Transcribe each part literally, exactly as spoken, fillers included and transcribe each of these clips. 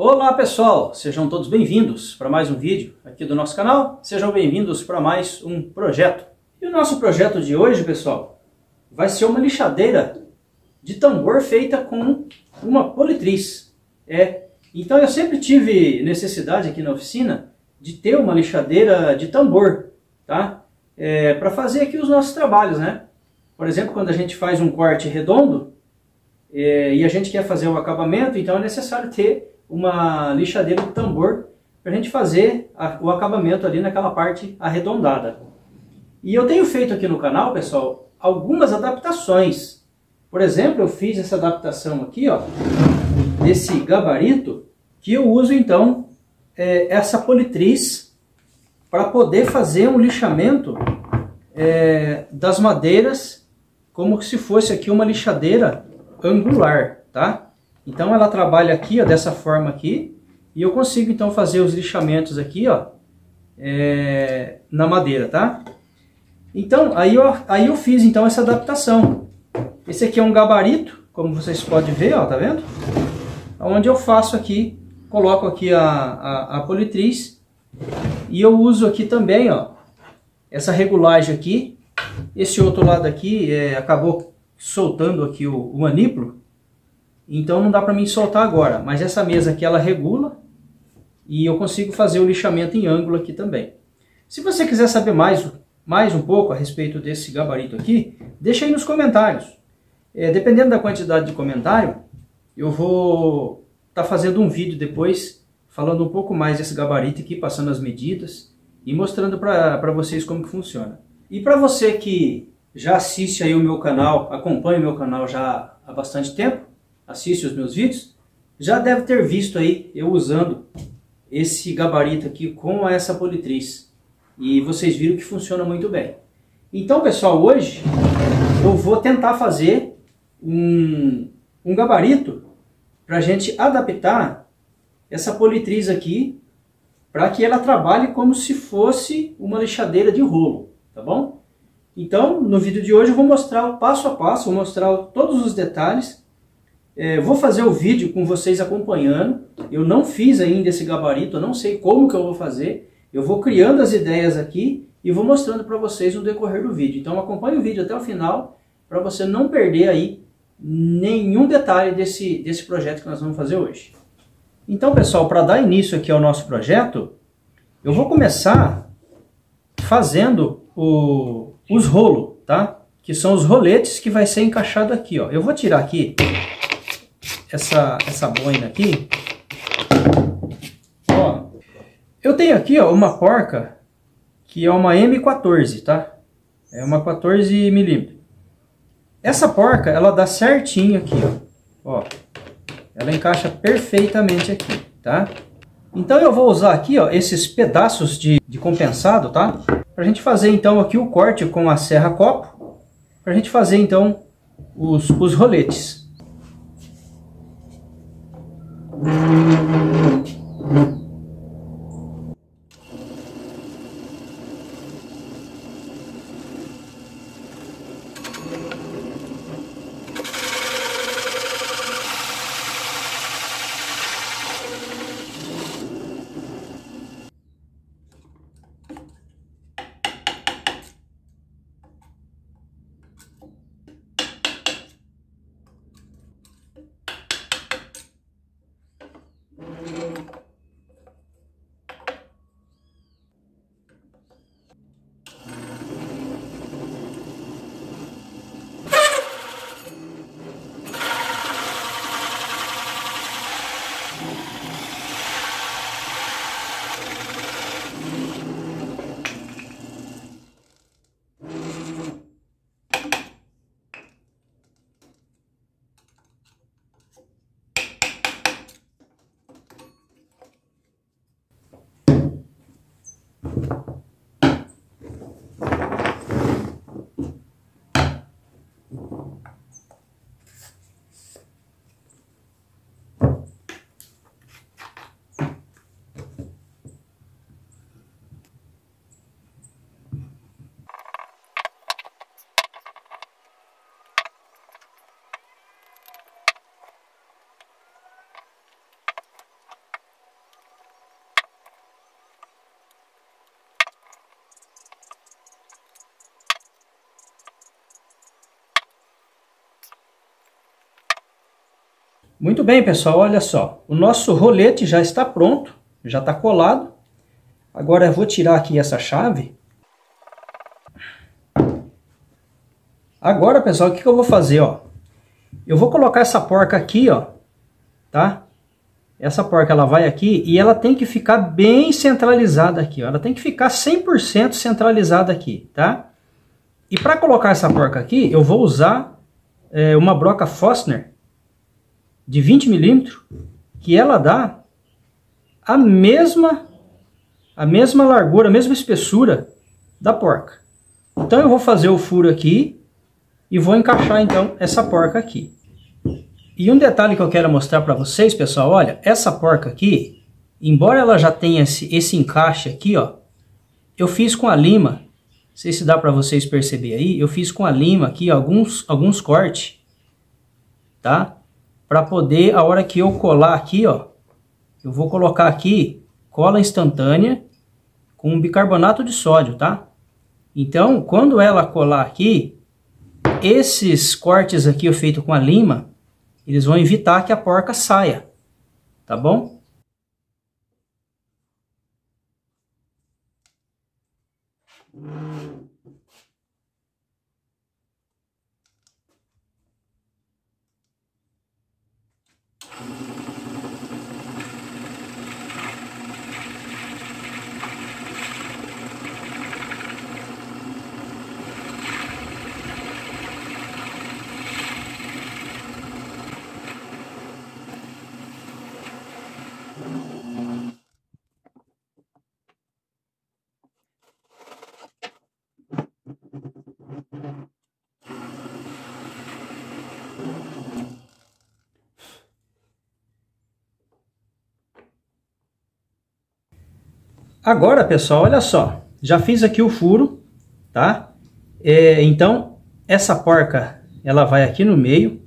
Olá pessoal, sejam todos bem-vindos para mais um vídeo aqui do nosso canal, sejam bem-vindos para mais um projeto. E o nosso projeto de hoje, pessoal, vai ser uma lixadeira de tambor feita com uma politriz. É, então eu sempre tive necessidade aqui na oficina de ter uma lixadeira de tambor, tá? É, para fazer aqui os nossos trabalhos, né? Por exemplo, quando a gente faz um corte redondo é, e a gente quer fazer o acabamento, então é necessário ter uma lixadeira de tambor para a gente fazer a, o acabamento ali naquela parte arredondada. E eu tenho feito aqui no canal, pessoal, algumas adaptações. Por exemplo, eu fiz essa adaptação aqui, ó, desse gabarito, que eu uso então é, essa politriz para poder fazer um lixamento é, das madeiras como se fosse aqui uma lixadeira angular, tá? Então ela trabalha aqui, ó, dessa forma aqui, e eu consigo então fazer os lixamentos aqui, ó, é, na madeira, tá? Então aí eu, aí eu fiz então essa adaptação. Esse aqui é um gabarito, como vocês podem ver, ó, tá vendo? Onde eu faço aqui, coloco aqui a, a, a politriz, e eu uso aqui também, ó, essa regulagem aqui. Esse outro lado aqui é, acabou soltando aqui o, o manípulo. Então não dá para mim soltar agora, mas essa mesa aqui ela regula e eu consigo fazer o lixamento em ângulo aqui também. Se você quiser saber mais, mais um pouco a respeito desse gabarito aqui, deixa aí nos comentários. É, dependendo da quantidade de comentário, eu vou estar tá fazendo um vídeo depois falando um pouco mais desse gabarito aqui, passando as medidas e mostrando para vocês como que funciona. E para você que já assiste aí o meu canal, acompanha o meu canal já há bastante tempo, assiste os meus vídeos, já deve ter visto aí eu usando esse gabarito aqui com essa politriz. E vocês viram que funciona muito bem. Então, pessoal, hoje eu vou tentar fazer um, um gabarito para a gente adaptar essa politriz aqui para que ela trabalhe como se fosse uma lixadeira de rolo, tá bom? Então, no vídeo de hoje eu vou mostrar o passo a passo, vou mostrar todos os detalhes. É, vou fazer o vídeo com vocês acompanhando. Eu não fiz ainda esse gabarito, eu não sei como que eu vou fazer. Eu vou criando as ideias aqui e vou mostrando para vocês no decorrer do vídeo. Então acompanhe o vídeo até o final para você não perder aí nenhum detalhe desse, desse projeto que nós vamos fazer hoje. Então, pessoal, para dar início aqui ao nosso projeto, eu vou começar fazendo o, os rolos, tá? Que são os roletes que vai ser encaixado aqui, ó. Eu vou tirar aqui Essa, essa boina aqui, ó. Eu tenho aqui, ó, uma porca que é uma M quatorze, tá? É uma quatorze milímetros. Essa porca, ela dá certinho aqui, ó. Ó, ela encaixa perfeitamente aqui, tá? Então eu vou usar aqui, ó, esses pedaços de, de compensado, tá? Pra gente fazer então aqui o corte com a serra copo, pra gente fazer então os, os roletes. Muito bem, pessoal, olha só, o nosso rolete já está pronto, já está colado. Agora eu vou tirar aqui essa chave. Agora, pessoal, o que eu vou fazer, ó? Eu vou colocar essa porca aqui, ó, tá? Essa porca, ela vai aqui e ela tem que ficar bem centralizada aqui, ó. Ela tem que ficar cem por cento centralizada aqui, tá? E para colocar essa porca aqui, eu vou usar é, uma broca Fostner de vinte milímetros, que ela dá a mesma, a mesma largura, a mesma espessura da porca. Então eu vou fazer o furo aqui e vou encaixar então essa porca aqui. E um detalhe que eu quero mostrar para vocês, pessoal, olha, essa porca aqui, embora ela já tenha esse, esse encaixe aqui, ó, eu fiz com a lima, não sei se dá para vocês perceber aí, eu fiz com a lima aqui alguns, alguns cortes, tá? Para poder, a hora que eu colar aqui, ó, eu vou colocar aqui cola instantânea com bicarbonato de sódio, tá? Então, quando ela colar aqui, esses cortes aqui eu feito com a lima, eles vão evitar que a porca saia, tá bom? Agora, pessoal, olha só, já fiz aqui o furo, tá? É, então, essa porca, ela vai aqui no meio.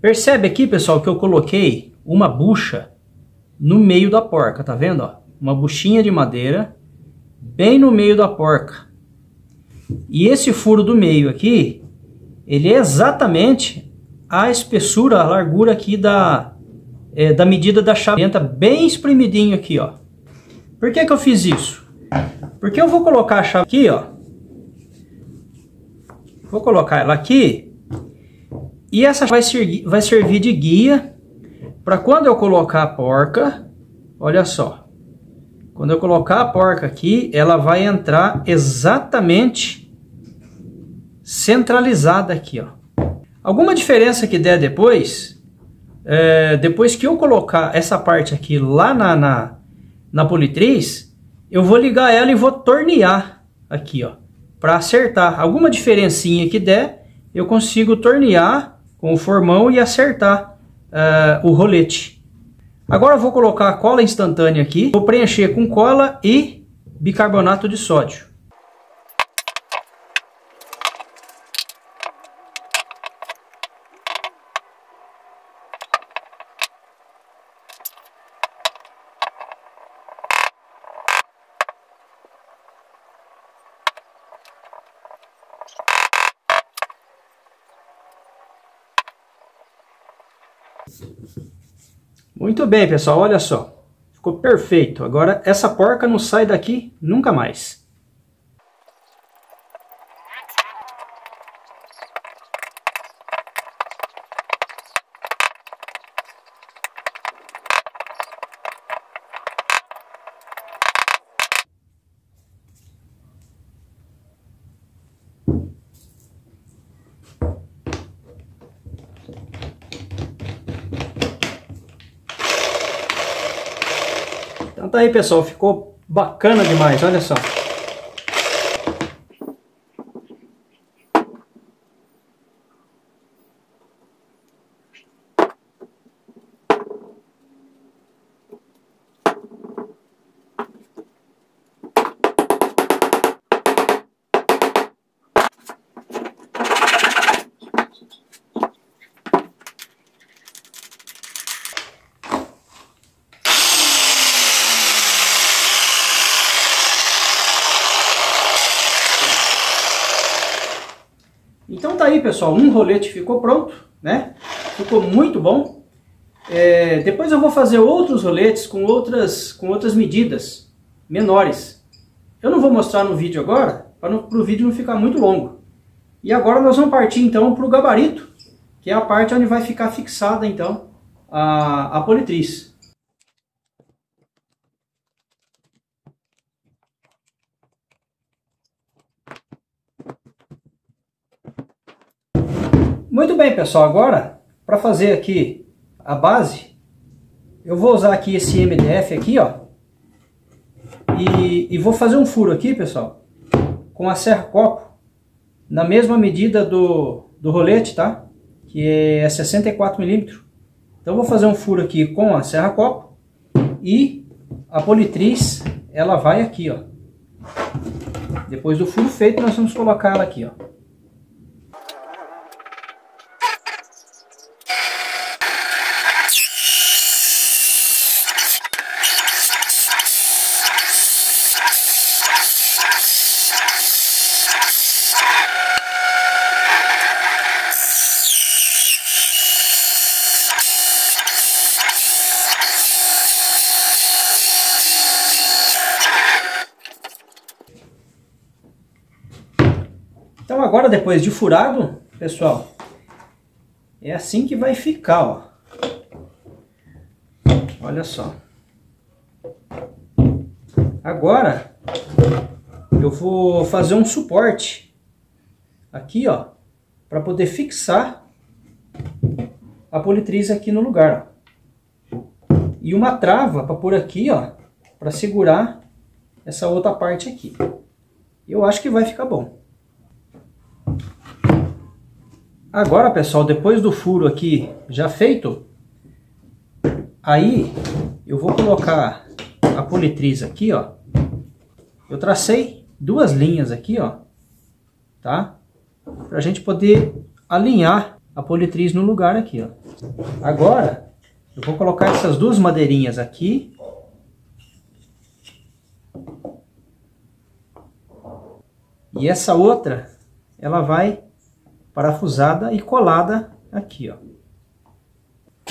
Percebe aqui, pessoal, que eu coloquei uma bucha no meio da porca, tá vendo? Ó? Uma buchinha de madeira bem no meio da porca. E esse furo do meio aqui, ele é exatamente a espessura, a largura aqui da, é, da medida da chave. Entra bem espremidinho aqui, ó. Por que que eu fiz isso? Porque eu vou colocar a chave aqui, ó. Vou colocar ela aqui. E essa vai, ser, vai servir de guia para quando eu colocar a porca, olha só. Quando eu colocar a porca aqui, ela vai entrar exatamente centralizada aqui, ó. Alguma diferença que der depois, é, depois que eu colocar essa parte aqui lá na... na Na politriz, eu vou ligar ela e vou tornear aqui, ó, para acertar. Alguma diferencinha que der, eu consigo tornear com o formão e acertar uh, o rolete. Agora eu vou colocar a cola instantânea aqui, vou preencher com cola e bicarbonato de sódio. Muito bem, pessoal, olha só, ficou perfeito. Agora essa porca não sai daqui nunca mais. Tá aí, pessoal, ficou bacana demais, olha só. Então tá aí, pessoal, um rolete ficou pronto, né? Ficou muito bom. É, depois eu vou fazer outros roletes com outras, com outras medidas menores. Eu não vou mostrar no vídeo agora, para o vídeo não ficar muito longo. E agora nós vamos partir então para o gabarito, que é a parte onde vai ficar fixada então a, a politriz. Muito bem, pessoal, agora para fazer aqui a base, eu vou usar aqui esse M D F aqui, ó, e, e vou fazer um furo aqui, pessoal, com a serra copo, na mesma medida do, do rolete, tá? Que é sessenta e quatro milímetros. Então vou fazer um furo aqui com a serra copo e a politriz, ela vai aqui, ó. Depois do furo feito, nós vamos colocar ela aqui, ó. Então agora, depois de furado, pessoal, é assim que vai ficar, ó. Olha só. Agora eu vou fazer um suporte aqui, ó, para poder fixar a politriz aqui no lugar. Ó. E uma trava para pôr aqui, ó, para segurar essa outra parte aqui. Eu acho que vai ficar bom. Agora, pessoal, depois do furo aqui já feito, aí eu vou colocar a politriz aqui, ó. Eu tracei duas linhas aqui, ó, tá? Pra gente poder alinhar a politriz no lugar aqui, ó. Agora, eu vou colocar essas duas madeirinhas aqui. E essa outra, ela vai parafusada e colada aqui, ó.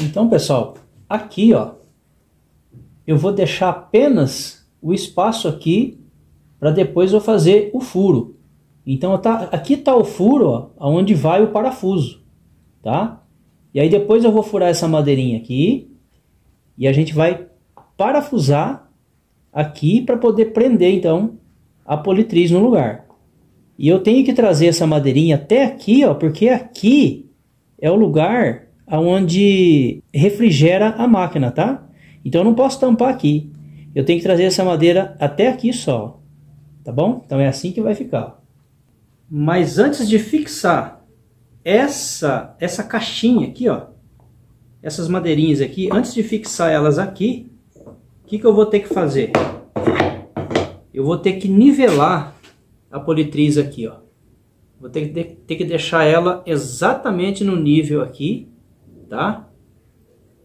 Então, pessoal, aqui, ó, eu vou deixar apenas o espaço aqui para depois eu fazer o furo. Então, tá, aqui tá o furo, ó, onde vai o parafuso, tá? E aí depois eu vou furar essa madeirinha aqui e a gente vai parafusar aqui para poder prender, então, a politriz no lugar. E eu tenho que trazer essa madeirinha até aqui, ó, porque aqui é o lugar onde refrigera a máquina, tá? Então eu não posso tampar aqui. Eu tenho que trazer essa madeira até aqui só, tá bom? Então é assim que vai ficar. Mas antes de fixar essa, essa caixinha aqui, ó, essas madeirinhas aqui, antes de fixar elas aqui, o que que eu vou ter que fazer? Eu vou ter que nivelar a politriz aqui, ó. Vou ter que, de, ter que deixar ela exatamente no nível aqui, tá?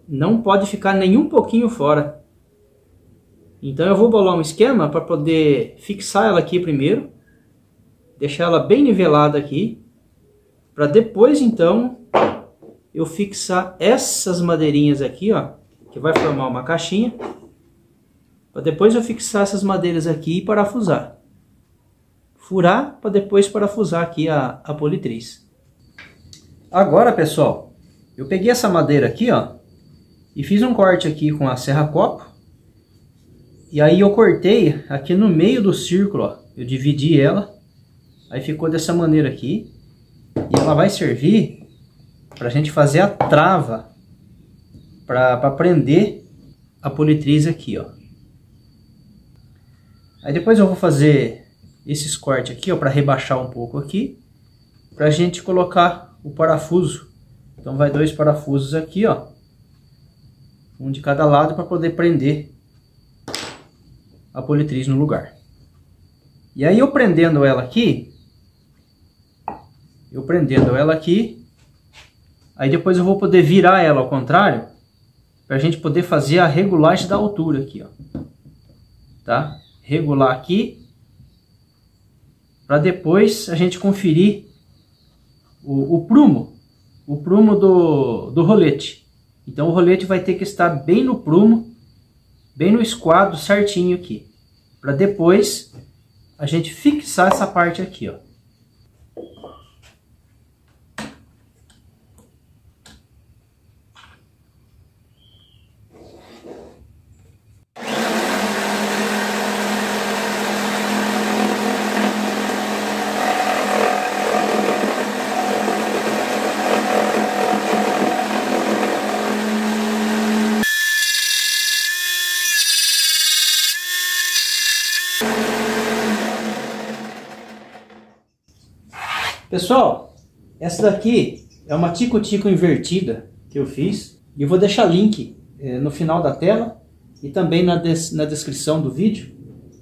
Não pode ficar nem um pouquinho fora. Então eu vou bolar um esquema para poder fixar ela aqui primeiro, deixar ela bem nivelada aqui, para depois então eu fixar essas madeirinhas aqui, ó, que vai formar uma caixinha, para depois eu fixar essas madeiras aqui e parafusar. Furar para depois parafusar aqui a, a politriz. Agora, pessoal, eu peguei essa madeira aqui, ó, e fiz um corte aqui com a serra copo. E aí eu cortei aqui no meio do círculo, ó, eu dividi ela. Aí ficou dessa maneira aqui. E ela vai servir para a gente fazer a trava para prender a politriz aqui, ó. Aí depois eu vou fazer esses cortes aqui, ó, para rebaixar um pouco aqui, para a gente colocar o parafuso. Então vai dois parafusos aqui, ó, um de cada lado, para poder prender a politriz no lugar. E aí eu prendendo ela aqui, eu prendendo ela aqui, aí depois eu vou poder virar ela ao contrário, para a gente poder fazer a regulagem da altura aqui, ó, tá? Regular aqui, para depois a gente conferir o, o prumo, o prumo do, do rolete. Então o rolete vai ter que estar bem no prumo, bem no esquadro certinho aqui, para depois a gente fixar essa parte aqui, ó. Pessoal, essa daqui é uma tico-tico invertida que eu fiz. E eu vou deixar link eh, no final da tela e também na, des na descrição do vídeo.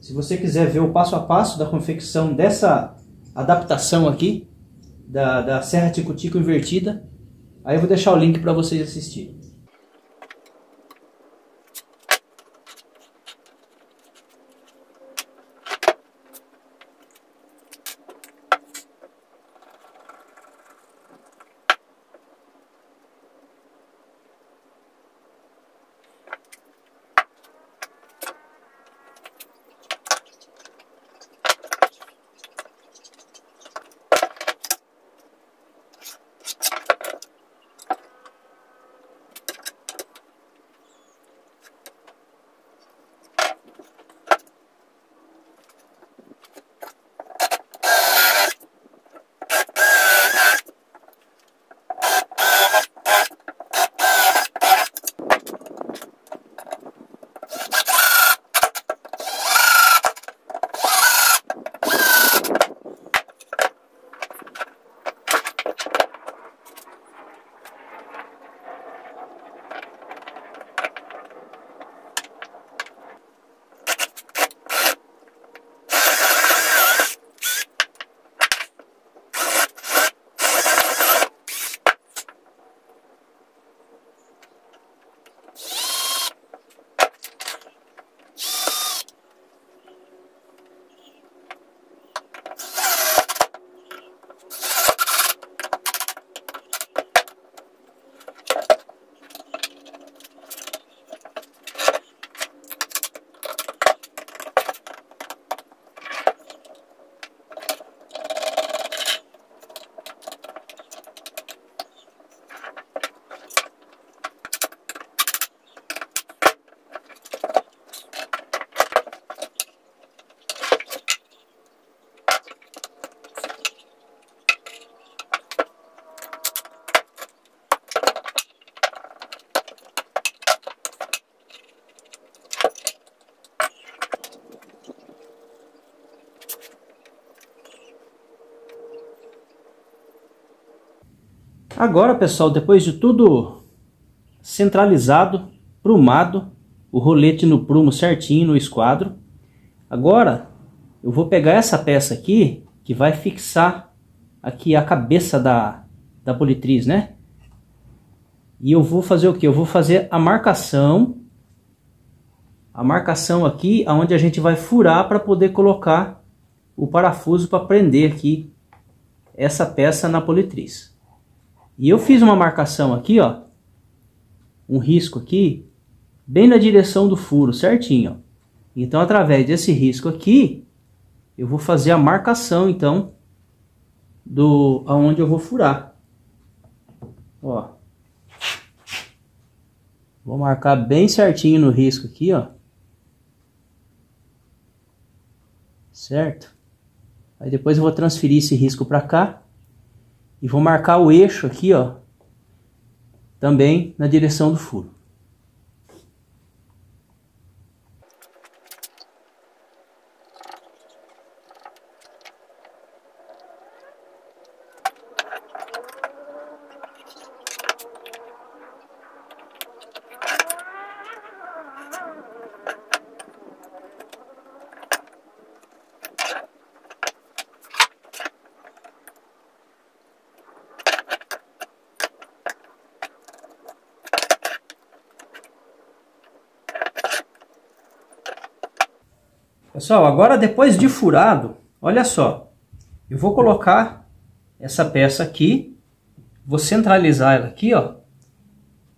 Se você quiser ver o passo a passo da confecção dessa adaptação aqui, da, da serra tico-tico invertida, aí eu vou deixar o link para vocês assistirem. Agora, pessoal, depois de tudo centralizado, prumado, o rolete no prumo certinho, no esquadro, agora eu vou pegar essa peça aqui, que vai fixar aqui a cabeça da, da politriz, né? E eu vou fazer o que? Eu vou fazer a marcação, a marcação aqui, onde a gente vai furar para poder colocar o parafuso para prender aqui essa peça na politriz. E eu fiz uma marcação aqui, ó, um risco aqui, bem na direção do furo, certinho, ó. Então, através desse risco aqui, eu vou fazer a marcação, então, do aonde eu vou furar. Ó. Vou marcar bem certinho no risco aqui, ó. Certo? Aí depois eu vou transferir esse risco para cá. E vou marcar o eixo aqui, ó, também na direção do furo. Pessoal, agora depois de furado, olha só, eu vou colocar essa peça aqui, vou centralizar ela aqui, ó,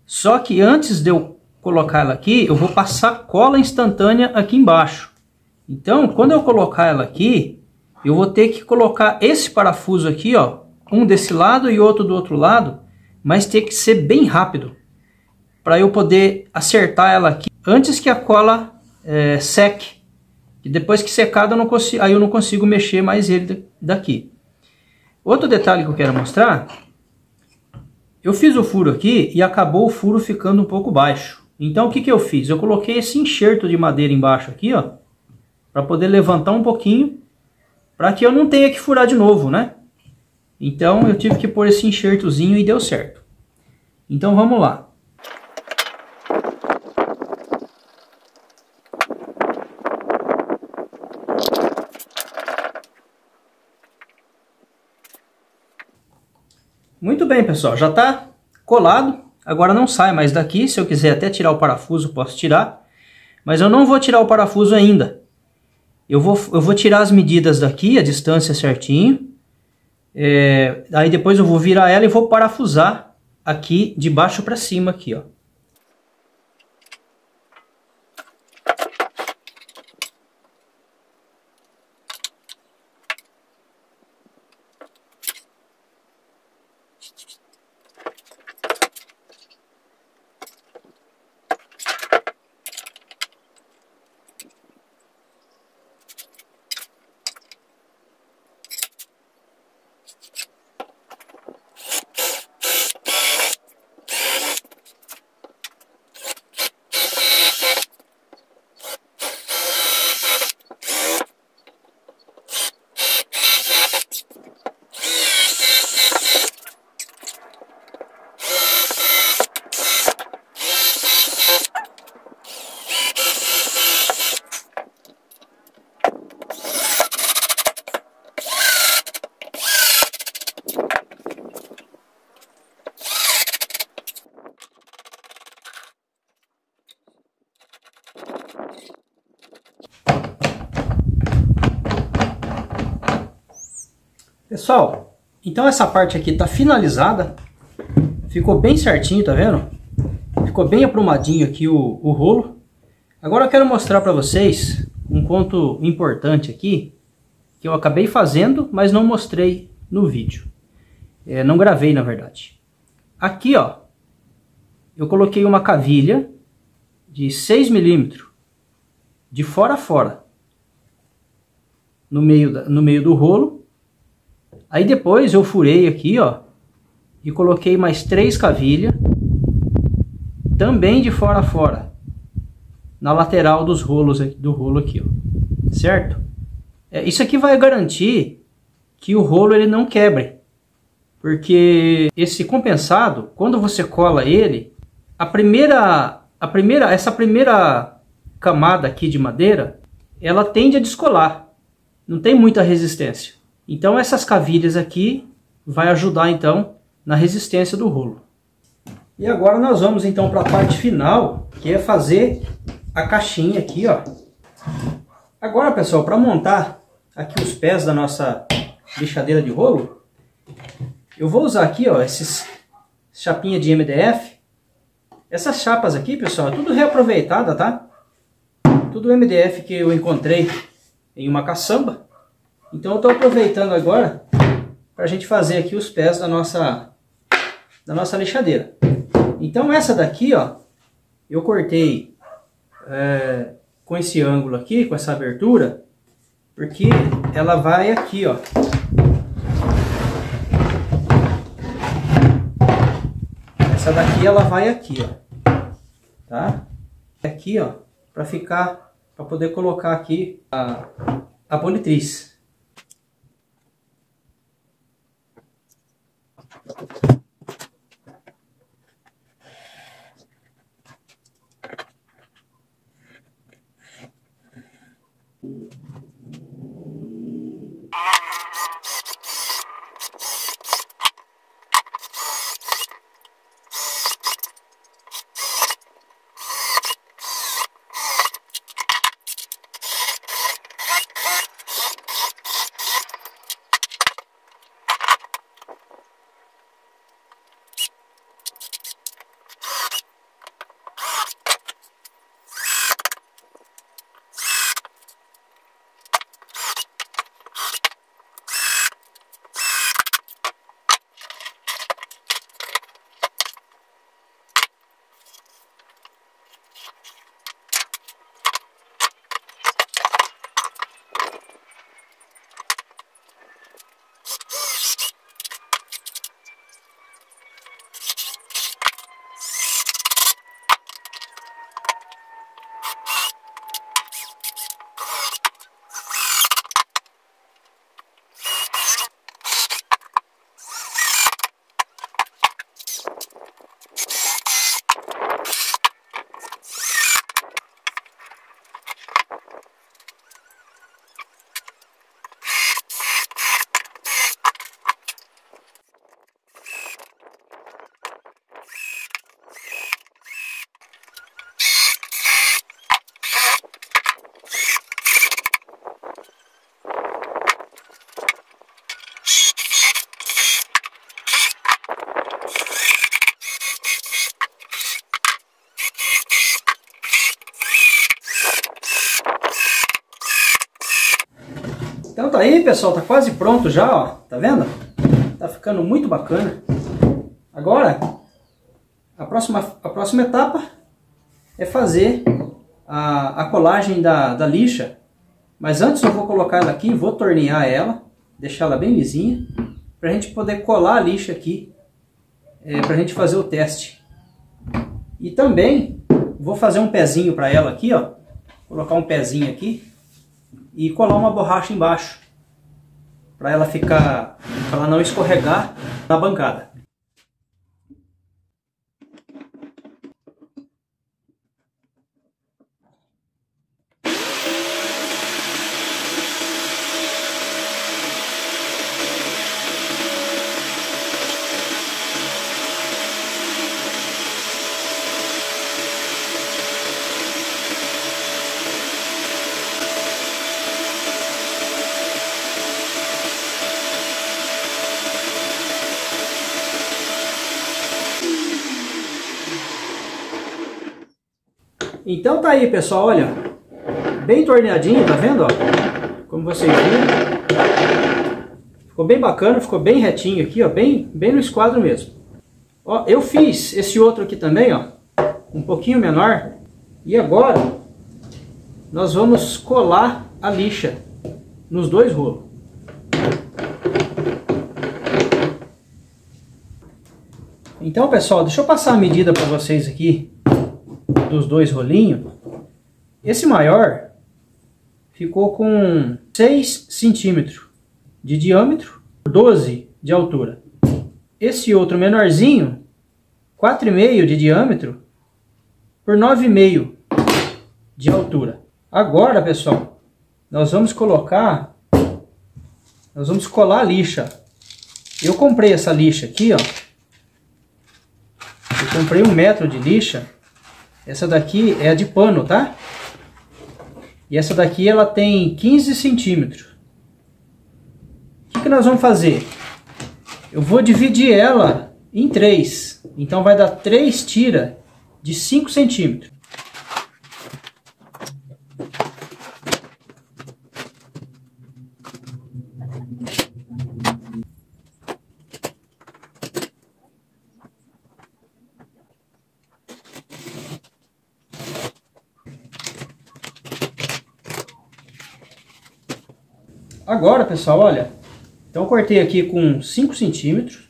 Só que antes de eu colocar ela aqui, eu vou passar cola instantânea aqui embaixo. Então, quando eu colocar ela aqui, eu vou ter que colocar esse parafuso aqui, ó, um desse lado e outro do outro lado, mas tem que ser bem rápido para eu poder acertar ela aqui antes que a cola é, seque. E depois que secada, eu não consigo, aí eu não consigo mexer mais ele daqui. Outro detalhe que eu quero mostrar, eu fiz o furo aqui e acabou o furo ficando um pouco baixo. Então o que que eu fiz? Eu coloquei esse enxerto de madeira embaixo aqui, ó, para poder levantar um pouquinho, para que eu não tenha que furar de novo, né? Então eu tive que pôr esse enxertozinho e deu certo. Então vamos lá. Muito bem, pessoal, já está colado, agora não sai mais daqui. Se eu quiser até tirar o parafuso, posso tirar, mas eu não vou tirar o parafuso ainda. Eu vou, eu vou tirar as medidas daqui, a distância certinho, é, aí depois eu vou virar ela e vou parafusar aqui de baixo para cima aqui, ó. Pessoal, então essa parte aqui tá finalizada, ficou bem certinho, tá vendo? Ficou bem aprumadinho aqui o, o rolo. Agora eu quero mostrar para vocês um ponto importante aqui, que eu acabei fazendo, mas não mostrei no vídeo. É, não gravei, na verdade. Aqui, ó, eu coloquei uma cavilha de seis milímetros, de fora a fora, no meio, da, no meio do rolo. Aí depois eu furei aqui, ó, e coloquei mais três cavilhas, também de fora a fora, na lateral dos rolos, do rolo aqui, ó, certo? É, isso aqui vai garantir que o rolo ele não quebre, porque esse compensado, quando você cola ele, a primeira, a primeira, essa primeira camada aqui de madeira, ela tende a descolar, não tem muita resistência. Então essas cavilhas aqui vai ajudar então na resistência do rolo. E agora nós vamos então para a parte final, que é fazer a caixinha aqui, ó. Agora, pessoal, para montar aqui os pés da nossa lixadeira de rolo, eu vou usar aqui, ó, essas chapinha de M D F. Essas chapas aqui, pessoal, é tudo reaproveitada, tá? Tudo M D F que eu encontrei em uma caçamba. Então eu estou aproveitando agora para a gente fazer aqui os pés da nossa, da nossa lixadeira. Então essa daqui, ó, eu cortei é, com esse ângulo aqui, com essa abertura, porque ela vai aqui, ó. Essa daqui ela vai aqui, ó, tá? Aqui, ó, para ficar, para poder colocar aqui a, a politriz. Então tá aí, pessoal, tá quase pronto já, ó. Tá vendo? Tá ficando muito bacana. Agora, a próxima, a próxima etapa é fazer a, a colagem da, da lixa. Mas antes eu vou colocar ela aqui, vou tornear ela, deixar ela bem lisinha, pra gente poder colar a lixa aqui, é, pra gente fazer o teste. E também vou fazer um pezinho pra ela aqui, ó. Colocar um pezinho aqui e colar uma borracha embaixo, pra ela ficar, pra ela não escorregar na bancada. Então tá aí, pessoal, olha, bem torneadinho, tá vendo, ó? Como vocês viram, ficou bem bacana, ficou bem retinho aqui, ó, bem, bem no esquadro mesmo. Ó, eu fiz esse outro aqui também, ó, um pouquinho menor, e agora nós vamos colar a lixa nos dois rolos. Então, pessoal, deixa eu passar a medida para vocês aqui dos dois rolinhos. Esse maior ficou com seis centímetros de diâmetro, doze de altura. Esse outro menorzinho, quatro vírgula cinco de diâmetro por nove vírgula cinco de altura. Agora, pessoal, nós vamos colocar, nós vamos colar a lixa. Eu comprei essa lixa aqui, ó. Eu comprei um metro de lixa. Essa daqui é a de pano, tá? E essa daqui ela tem quinze centímetros. O que, que nós vamos fazer? Eu vou dividir ela em três. Então vai dar três tiras de cinco centímetros. Agora, pessoal, olha, então eu cortei aqui com cinco centímetros.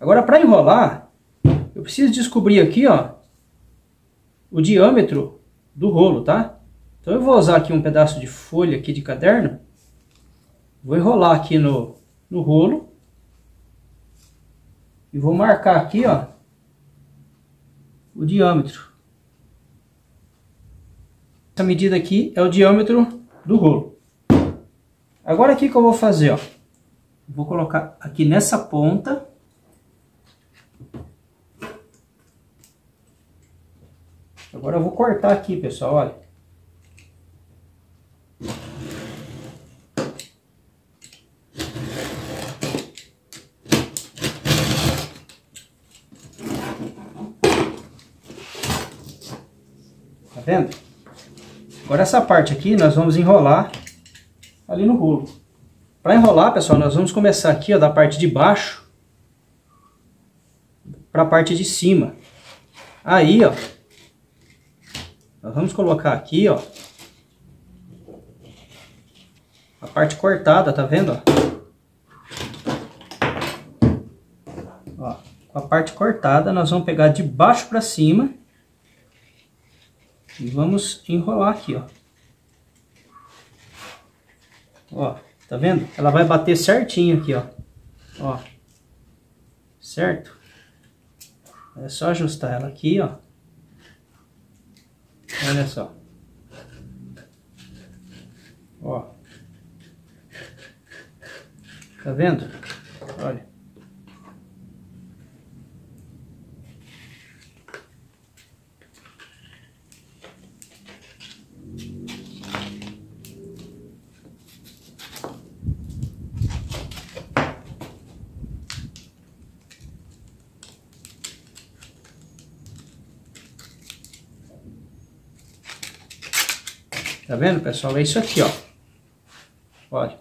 Agora, para enrolar, eu preciso descobrir aqui, ó, o diâmetro do rolo, tá? Então eu vou usar aqui um pedaço de folha aqui de caderno, vou enrolar aqui no, no rolo e vou marcar aqui, ó, o diâmetro. Essa medida aqui é o diâmetro do rolo. Agora o que eu vou fazer, ó, vou colocar aqui nessa ponta agora. Eu vou cortar aqui, pessoal, olha, tá vendo? Agora essa parte aqui nós vamos enrolar ali no rolo. Para enrolar, pessoal, nós vamos começar aqui, ó, da parte de baixo para a parte de cima. Aí, ó, nós vamos colocar aqui, ó, a parte cortada, tá vendo? Ó, com a parte cortada, nós vamos pegar de baixo para cima e vamos enrolar aqui, ó. Ó, tá vendo? Ela vai bater certinho aqui, ó. Ó. Certo? É só ajustar ela aqui, ó. Olha só. Ó. Tá vendo? Olha. Tá vendo, pessoal? É isso aqui, ó. Olha.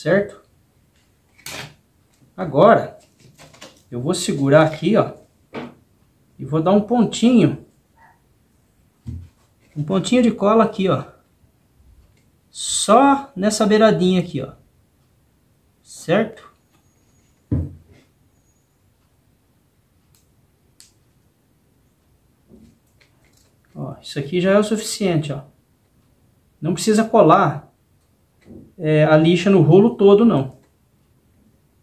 certo? Agora, eu vou segurar aqui, ó, e vou dar um pontinho, um pontinho de cola aqui, ó, só nessa beiradinha aqui, ó, certo? Ó, isso aqui já é o suficiente, ó. Não precisa colar é, a lixa no rolo todo, não.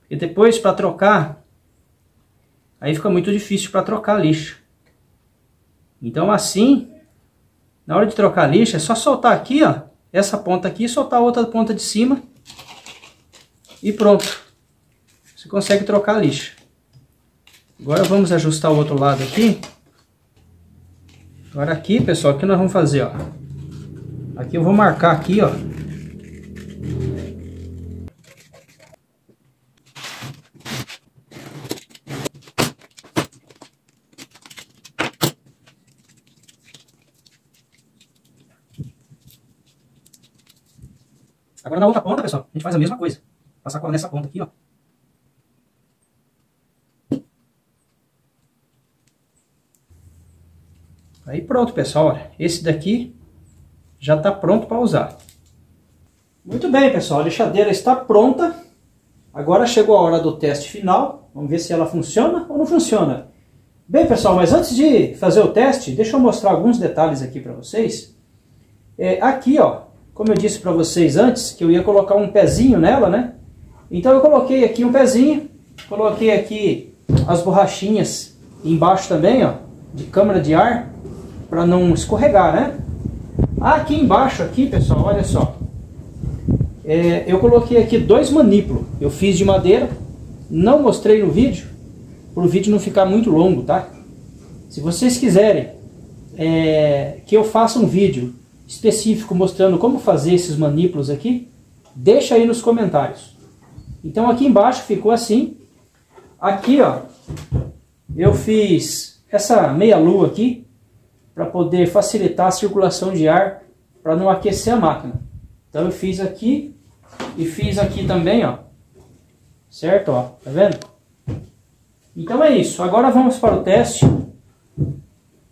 Porque depois, para trocar, aí fica muito difícil para trocar a lixa. Então, assim, na hora de trocar a lixa, é só soltar aqui, ó, essa ponta aqui, soltar a outra ponta de cima e pronto. Você consegue trocar a lixa. Agora vamos ajustar o outro lado aqui. Agora aqui, pessoal, o que nós vamos fazer, ó. Aqui eu vou marcar aqui, ó. Agora na outra ponta, pessoal, a gente faz a mesma coisa. Passar cola nessa ponta aqui, ó. Aí pronto, pessoal, olha, esse daqui já está pronto para usar. Muito bem, pessoal, a lixadeira está pronta. Agora chegou a hora do teste final. Vamos ver se ela funciona ou não funciona. Bem, pessoal, mas antes de fazer o teste, deixa eu mostrar alguns detalhes aqui para vocês. É, aqui, ó, como eu disse para vocês antes, que eu ia colocar um pezinho nela, né? Então eu coloquei aqui um pezinho, coloquei aqui as borrachinhas embaixo também, ó, de câmara de ar, para não escorregar, né? Aqui embaixo, aqui, pessoal, olha só. É, eu coloquei aqui dois manípulos. Eu fiz de madeira. Não mostrei no vídeo, para o vídeo não ficar muito longo, tá? Se vocês quiserem é, que eu faça um vídeo específico mostrando como fazer esses manípulos aqui, deixa aí nos comentários. Então aqui embaixo ficou assim. Aqui, ó, eu fiz essa meia-lua aqui, para poder facilitar a circulação de ar, para não aquecer a máquina. Então eu fiz aqui e fiz aqui também, ó. Certo, ó, tá vendo? Então é isso. Agora vamos para o teste.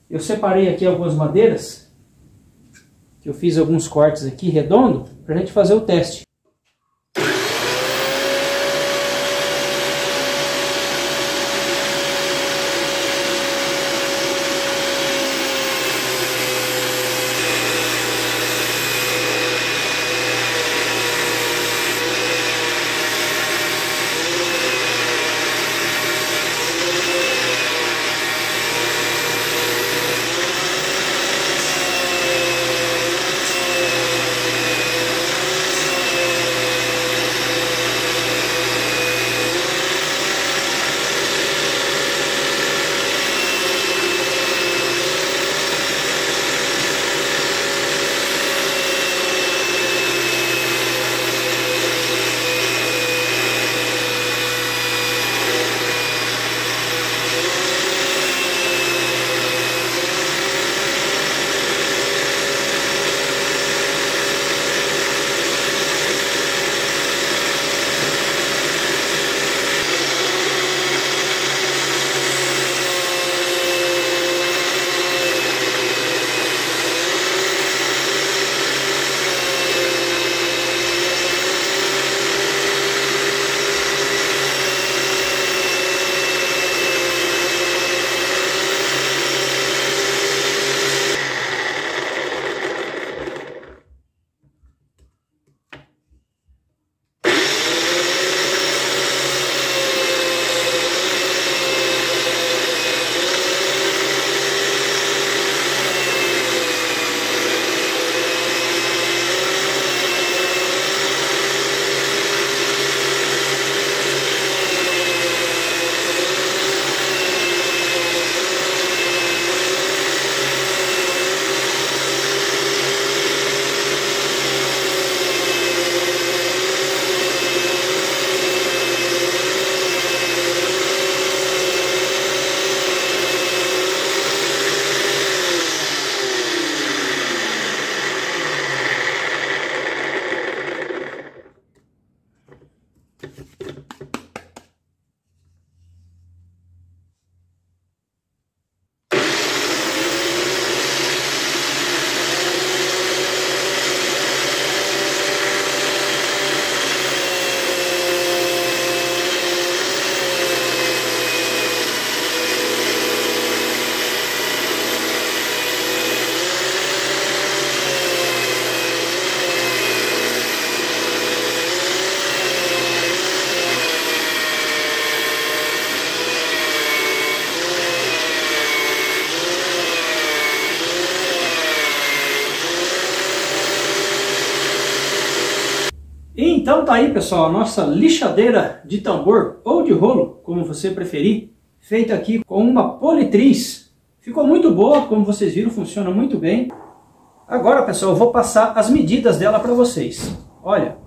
Eu separei aqui algumas madeiras, que eu fiz alguns cortes aqui redondo para a gente fazer o teste. Então tá aí, pessoal, a nossa lixadeira de tambor ou de rolo, como você preferir, feita aqui com uma politriz. Ficou muito boa, como vocês viram, funciona muito bem. Agora, pessoal, eu vou passar as medidas dela para vocês. Olha,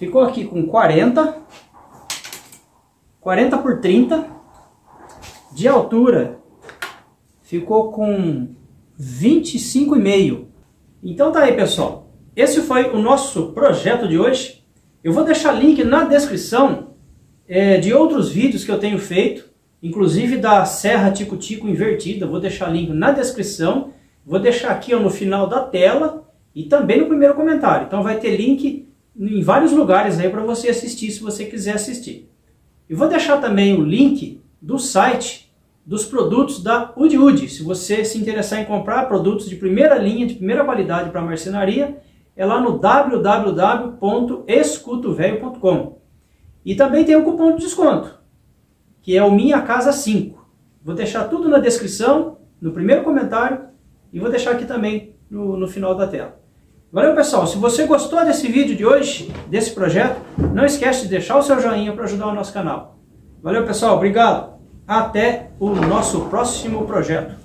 ficou aqui com quarenta por trinta de altura, ficou com vinte e cinco e meio. Então tá aí, pessoal. Esse foi o nosso projeto de hoje. Eu vou deixar link na descrição é, de outros vídeos que eu tenho feito, inclusive da serra tico-tico invertida. Vou deixar link na descrição, vou deixar aqui ó, no final da tela e também no primeiro comentário. Então vai ter link em vários lugares aí para você assistir, se você quiser assistir. E vou deixar também o link do site dos produtos da Wood-Wood. Se você se interessar em comprar produtos de primeira linha, de primeira qualidade para marcenaria, é lá no w w w ponto escuto velho ponto com. E também tem o cupom de desconto, que é o Minha Casa cinco. Vou deixar tudo na descrição, no primeiro comentário, e vou deixar aqui também no, no final da tela. Valeu, pessoal! Se você gostou desse vídeo de hoje, desse projeto, não esquece de deixar o seu joinha para ajudar o nosso canal. Valeu, pessoal! Obrigado! Até o nosso próximo projeto!